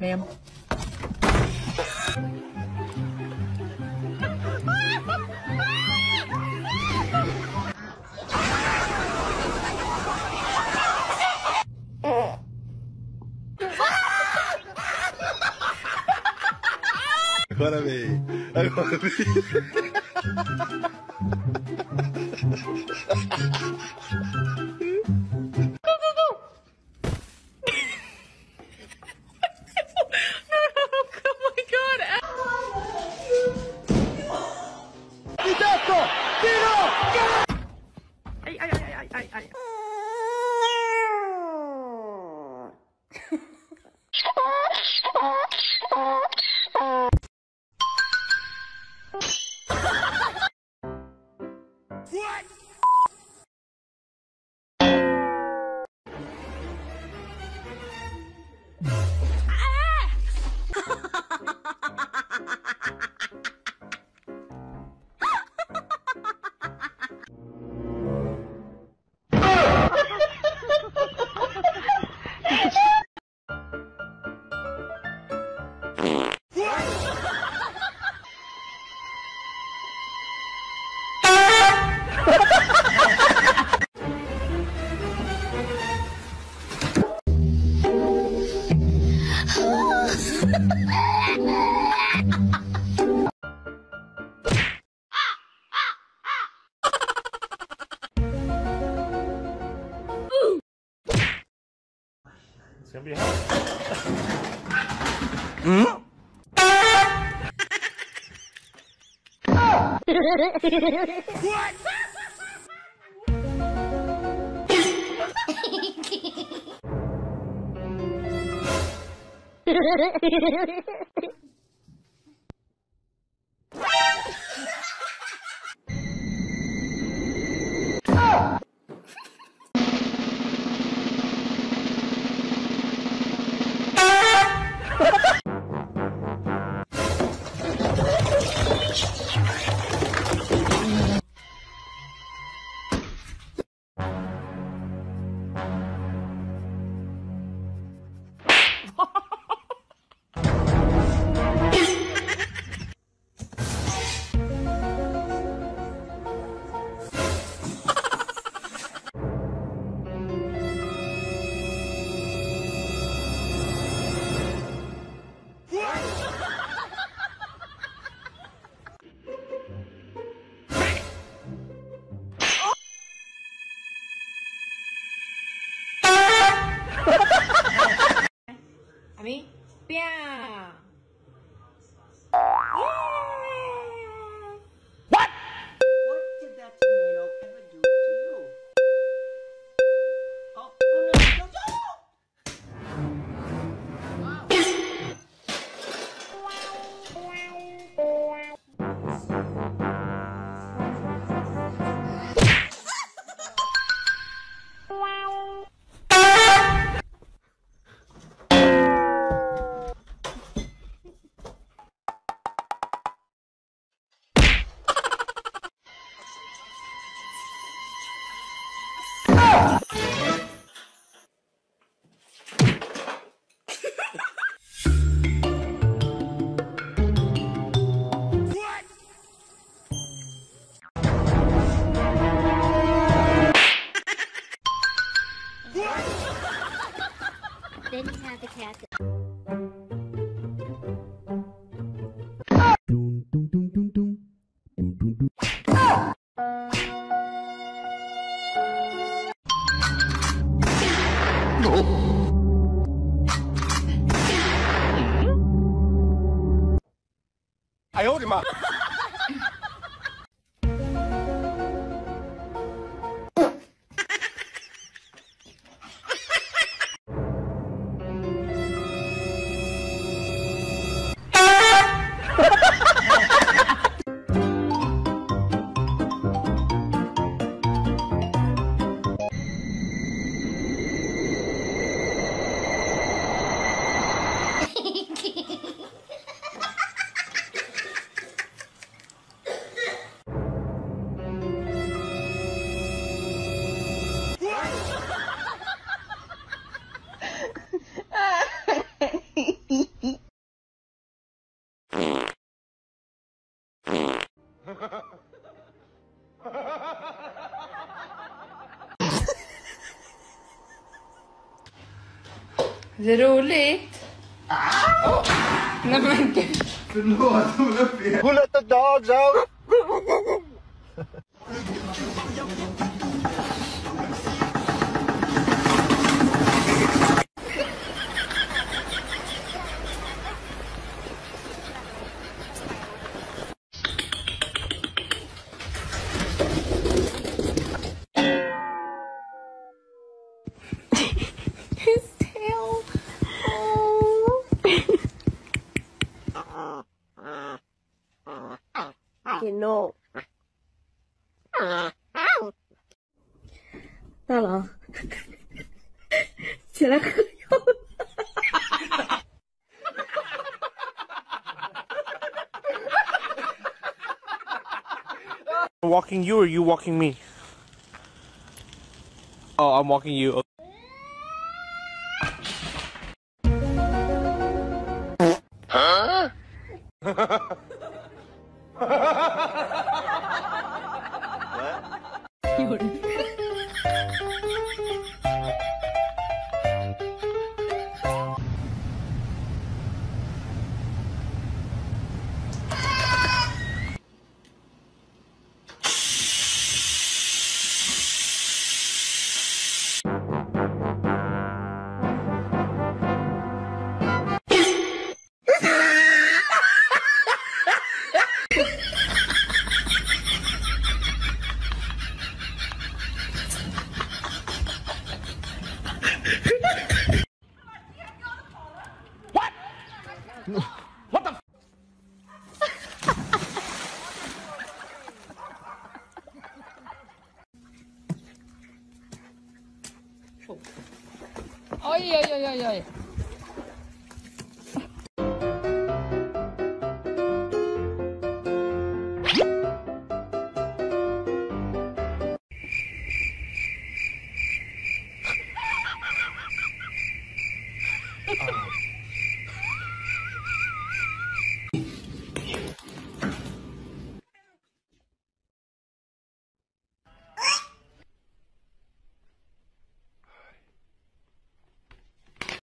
Ma'am. Agora vem. Agora vem. What? It's gonna be hard. Hmm? What? Me? Yeah. What? What did that tomato ever do to you? Oh, oh no, no, no. Wow. Then you have the cat. I hold him up. Det är roligt. Oh. Nej men gud. Förlåt, hon upp igen. Who let the dogs out? No.大郎，起来喝药。I'm walking you, or you walking me? Oh, I'm walking you. Okay. Huh? What the f***? Oi, oi, oi, oi, oi.